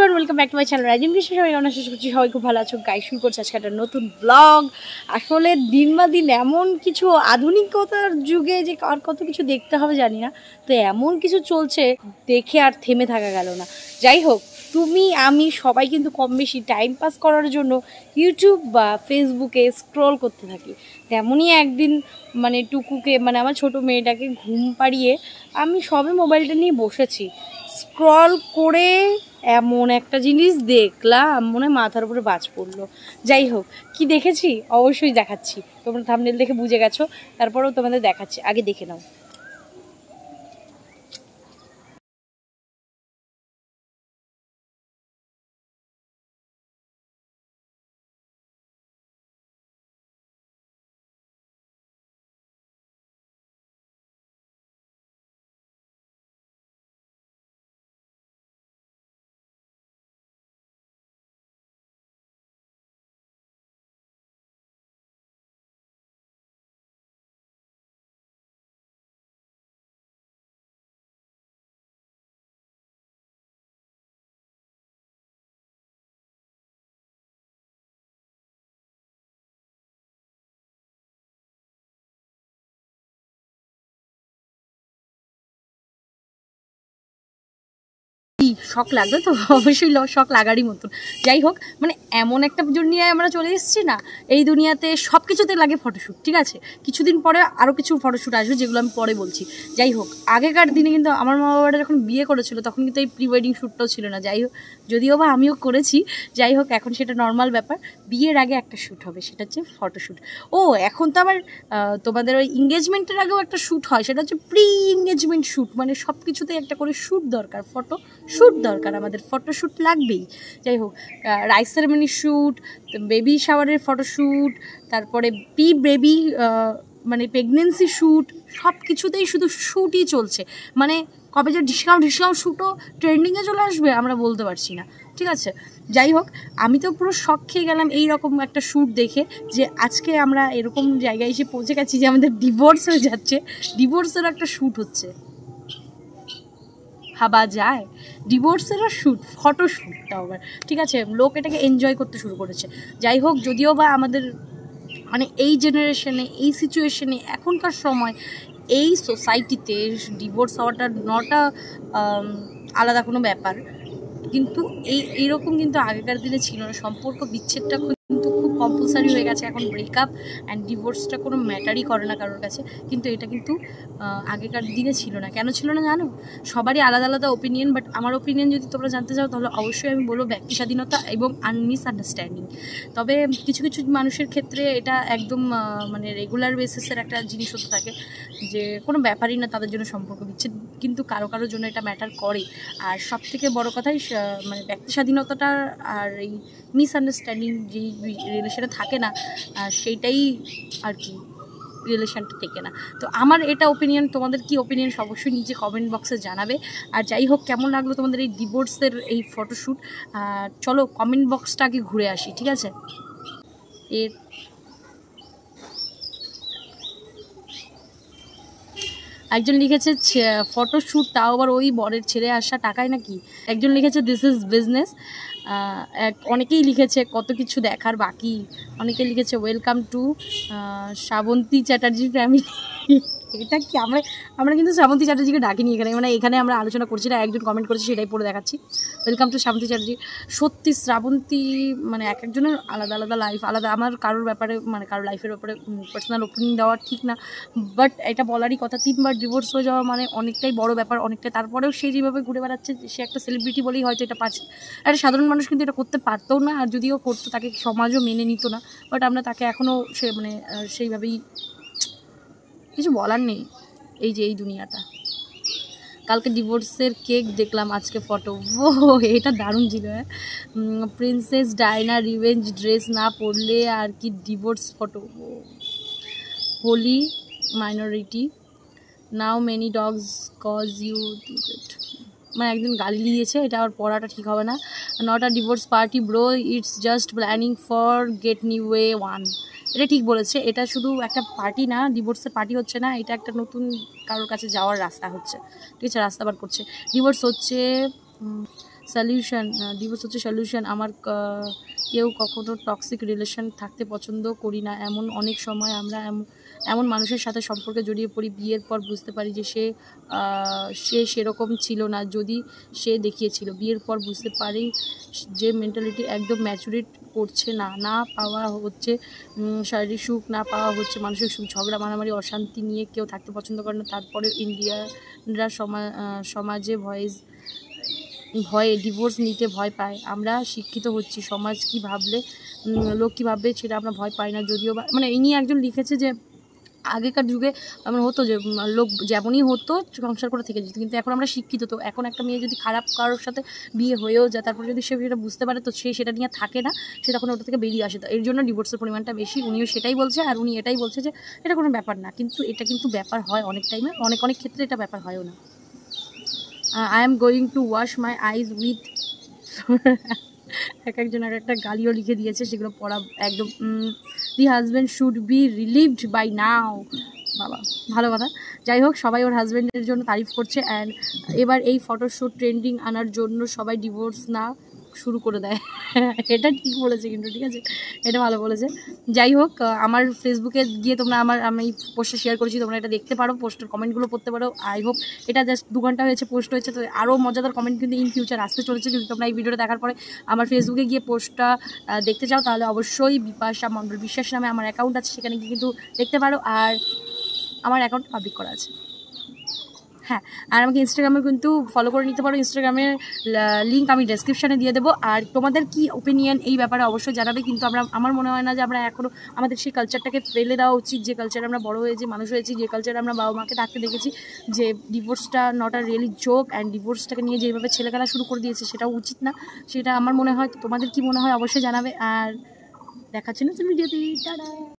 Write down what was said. Everyone welcome back to my channel Rajim Krishna. সবাই অনেক শেষ করছি, সবাই খুব ভালো আছো গাইস। শুরু করছি আজকে একটা নতুন ব্লগ। আসলে দিন বা দিন এমন কিছু আধুনিকতার যুগে যে আর কত কিছু দেখতে হবে জানি না, তো এমন কিছু চলছে দেখে আর থেমে থাকা গেল না। যাই হোক, তুমি আমি সবাই কিন্তু কম বেশি টাইম পাস করার জন্য ইউটিউব বা ফেসবুকে স্ক্রল করতে থাকি। তেমনই একদিন মানে টুকুকে মানে আমার ছোটো মেয়েটাকে ঘুম পাড়িয়ে আমি সবে মোবাইলটা নিয়ে বসেছি, স্ক্রল করে এমন একটা জিনিস দেখলাম মনে মাথার উপরে বাজ পড়লো। যাই হোক, কি দেখেছি অবশ্যই দেখাচ্ছি, তোমরা থাম্বনেল দেখে বুঝে গেছো, তারপরেও তোমাদের দেখাচ্ছি, আগে দেখে নাও। শখ লাগবে তো অবশ্যই, শখ লাগারই মতন। যাই হোক, মানে এমন একটা দুনিয়ায় আমরা চলে এসেছি না, এই দুনিয়াতে সব কিছুতে লাগে ফটোশ্যুট। ঠিক আছে, কিছুদিন পরে আরও কিছু ফটোশ্যুট আসবে যেগুলো আমি পরে বলছি। যাই হোক, আগেকার দিনে কিন্তু আমার মা বাবারা যখন বিয়ে করেছিল তখন কিন্তু এই প্রি ওয়েডিং শ্যুটটাও ছিল না। যাই হোক, যদিও বা আমিও করেছি, যাই হোক এখন সেটা নর্মাল ব্যাপার। বিয়ের আগে একটা শ্যুট হবে, সেটা হচ্ছে ফটোশ্যুট। ও এখন তো আবার তোমাদের ওই এঙ্গেজমেন্টের আগেও একটা শ্যুট হয়, সেটা হচ্ছে প্রি এঙ্গেজমেন্ট শ্যুট। মানে সব কিছুতেই একটা করে শ্যুট দরকার, ফটো শ্যুট দরকার, আমাদের ফটোশ্যুট লাগবেই। যাই হোক, রাইস সেরেমনি শ্যুট, বেবি শাওয়ারের ফটোশ্যুট, তারপরে প্রি বেবি মানে প্রেগনেন্সি শ্যুট, সব কিছুতেই শুধু শ্যুটই চলছে। মানে কবে যে ডিসকাউন্ট শ্যুটও ট্রেন্ডিংয়ে চলে আসবে আমরা বলতে পারছি না। ঠিক আছে, যাই হোক, আমি তো পুরো শখ খেয়ে গেলাম এই রকম একটা শ্যুট দেখে যে আজকে আমরা এরকম জায়গায় এসে পৌঁছে গেছি যে আমাদের ডিভোর্স হয়ে যাচ্ছে, ডিভোর্সের একটা শ্যুট হচ্ছে। ভাবা যায়, ডিভোর্সেরও শ্যুট, ফটোশ্যুটটা আবার। ঠিক আছে, লোক এটাকে এনজয় করতে শুরু করেছে। যাই হোক, যদিও বা আমাদের মানে এই জেনারেশনে, এই সিচুয়েশনে, এখনকার সময়, এই সোসাইটিতে ডিভোর্স হওয়াটা নট আলাদা কোনো ব্যাপার, কিন্তু এইরকম কিন্তু আগেকার দিনে ছিল না। সম্পর্ক বিচ্ছেদটা কিন্তু খুব কম্পালসারি হয়ে গেছে এখন, ব্রেকআপ অ্যান্ড ডিভোর্সটা কোনো ম্যাটারই করে না কারোর কাছে, কিন্তু এটা কিন্তু আগেকার দিনে ছিল না। কেন ছিল না জানো? সবারই আলাদা আলাদা ওপিনিয়ন, বাট আমার ওপিনিয়ন যদি তোমরা জানতে চাও তাহলে অবশ্যই আমি বলবো ব্যক্তি স্বাধীনতা এবং মিসআন্ডারস্ট্যান্ডিং। তবে কিছু কিছু মানুষের ক্ষেত্রে এটা একদম মানে রেগুলার বেসিসের একটা জিনিস হতে থাকে যে কোনো ব্যাপারই না তাদের জন্য সম্পর্ক বিচ্ছেদ, কিন্তু কারো কারোর জন্য এটা ম্যাটার করে। আর সব থেকে বড়ো কথাই মানে ব্যক্তি স্বাধীনতাটা আর এই মিসআন্ডারস্ট্যান্ডিং যেই রিলেশনে থাকে না সেইটাই আর কি রিলেশনটা থেকে না। তো আমার এটা ওপিনিয়ন, তোমাদের কি ওপিনিয়ন অবশ্যই নিজে কমেন্ট বক্সে জানাবে। আর যাই হোক, কেমন লাগলো তোমাদের এই ডিভোর্সের এই ফটোশ্যুট? চলো কমেন্ট বক্সটা আগে ঘুরে আসি। ঠিক আছে, এর একজন লিখেছে ফটোশ্যুট, তাও আবার ওই বরের ছেড়ে আসা টাকায় নাকি। একজন লিখেছে দিস ইজ বিজনেস। অনেকেই লিখেছে কত কিছু দেখার বাকি। অনেকেই লিখেছে welcome to Srabanti Chatterjee family. এটা কি আমরা কিন্তু শ্রাবন্তী চ্যাটার্জিকে ডাকিনি এখানে, মানে এখানে আমরা আলোচনা করছি না। একজন কমেন্ট করেছে, সেটাই পড়ে দেখাচ্ছি। Welcome to Srabanti Chatterjee. সত্যি শ্রাবন্তী মানে এক একজনের আলাদা আলাদা লাইফ, আলাদা। আমার কারোর ব্যাপারে মানে কারোর লাইফের ব্যাপারে পার্সোনাল ওপিনিয়ন দেওয়া ঠিক না, বাট এটা বলারই কথা। তিনবার ডিভোর্স হয়ে যাওয়া মানে অনেকটাই বড় ব্যাপার, অনেকটাই। তারপরেও সে যেভাবে ঘুরে বেড়াচ্ছে, সে একটা সেলিব্রিটি বলেই হয়তো এটা পাচ্ছে। একটা সাধারণ মানুষ কিন্তু এটা করতে পারতো না, আর যদিও করতো তাকে সমাজও মেনে নিত না, বাট আমরা তাকে এখনও সে মানে সেইভাবেই কিছু বলার নেই। এই যে এই দুনিয়াটা। কালকে ডিভোর্সের কেক দেখলাম, আজকে ফটো। ও এটা দারুণ ছিল। হ্যাঁ, প্রিন্সেস ডায়না রিভেঞ্জ ড্রেস না পরলে আর কি divorce photo. Holy minority now many dogs cause you, মানে একদিন গালি দিয়েছে, এটা আবার পড়াটা ঠিক হবে না। Not a divorce party bro, it's just planning for get new way one. এটা ঠিক বলেছে, এটা শুধু একটা পার্টি না, ডিভোর্সের পার্টি হচ্ছে না, এটা একটা নতুন কারোর কাছে যাওয়ার রাস্তা হচ্ছে। ঠিক আছে, রাস্তা বার করছে। ডিভোর্স হচ্ছে সলিউশন ডিভোর্স হচ্ছে সলিউশন। আমার কেউ কখনো টক্সিক রিলেশন থাকতে পছন্দ করি না, এমন অনেক সময় আমরা এমন মানুষের সাথে সম্পর্কে জড়িয়ে পড়ি, বিয়ের পর বুঝতে পারি যে সে সেরকম ছিল না যদি সে দেখিয়েছিল। বিয়ের পর বুঝতে পারি যে মেন্টালিটি একদম ম্যাচুরিট করছে না, না পাওয়া হচ্ছে শারীরিক সুখ, না পাওয়া হচ্ছে মানসিক সুখ, ঝগড়া মারামারি অশান্তি নিয়ে কেউ থাকতে পছন্দ করে না। তারপরে ইন্ডিয়ানরা সমাজে ভয়ে ডিভোর্স নিতে ভয় পায়। আমরা শিক্ষিত হচ্ছি, সমাজ কি ভাবলে লোক কী ভাববে সেটা আমরা ভয় পাই না। যদিও মানে ইনি একজন লিখেছে যে আগেকার যুগে এমন হতো যে লোক যেমনই হতো সংসার করে থেকে যেত, কিন্তু এখন আমরা শিক্ষিত তো এখন একটা মেয়ে যদি খারাপ কারোর সাথে বিয়ে হয়েও যায় তারপরে যদি সে সেটা বুঝতে পারে তো সে সেটা নিয়ে থাকে না, সে তখন ওটা থেকে বেরিয়ে আসে। তো এর জন্য ডিভোর্সের পরিমাণটা বেশি। উনিও সেটাই বলছে আর উনি এটাই বলছে যে এটা কোনো ব্যাপার না, কিন্তু এটা কিন্তু ব্যাপার হয় অনেক টাইমে, অনেক অনেক ক্ষেত্রে এটা ব্যাপার হয়ও না। I am going to wash my eyes with এক একজন আর একটা গালিও লিখে দিয়েছে, সেগুলো পড়া একদম। The husband should be relieved by now, বাবা ভালো কথা। যাই হোক, সবাই ওর হাজব্যান্ডের জন্য তারিফ করছে। অ্যান্ড এবার এই ফটোশ্যুট ট্রেন্ডিং আনার জন্য সবাই ডিভোর্স না শুরু করে দেয়। এটা ঠিক বলেছে কিন্তু, ঠিক আছে এটা ভালো বলেছে। যাই হোক, আমার ফেসবুকে গিয়ে তোমরা আমি পোস্টটা শেয়ার করেছি, তোমরা এটা দেখতে পারো, পোস্টের কমেন্টগুলো পড়তে পারো। আই হোপ এটা জাস্ট 2 ঘন্টা হয়েছে পোস্ট হয়েছে, তো আরও মজাদার কমেন্ট কিন্তু ইন ফিউচার আসতে চলেছে। যদি তোমরা এই ভিডিওটা দেখার পরে আমার ফেসবুকে গিয়ে পোস্টটা দেখতে চাও তাহলে অবশ্যই বিপাশা মণ্ডল বিশ্বাস নামে আমার অ্যাকাউন্ট আছে, সেখানে গিয়ে কিন্তু দেখতে পারো। আর আমার অ্যাকাউন্ট পাবলিক করা আছে, হ্যাঁ। আর আমাকে ইনস্টাগ্রামে কিন্তু ফলো করে নিতে পারো, ইনস্টাগ্রামের লিঙ্ক আমি ডেসক্রিপশানে দিয়ে দেবো। আর তোমাদের কি ওপিনিয়ন এই ব্যাপারে অবশ্যই জানাবে। কিন্তু আমার মনে হয় না যে আমরা এখনও আমাদের সেই কালচারটাকে ফেলে দেওয়া উচিত, যে কালচারে আমরা বড় হয়েছি, মানুষ হয়েছি, যে কালচারে আমরা বাবা মাকে থাকতে দেখেছি, যে ডিভোর্সটা not a really joke and ডিভোর্সটাকে নিয়ে যেভাবে ছেলেখেলা শুরু করে দিয়েছে সেটাও উচিত না, সেটা আমার মনে হয়। তোমাদের কি মনে হয় অবশ্যই জানাবে। আর দেখাচ্ছি না ভিডিওতে।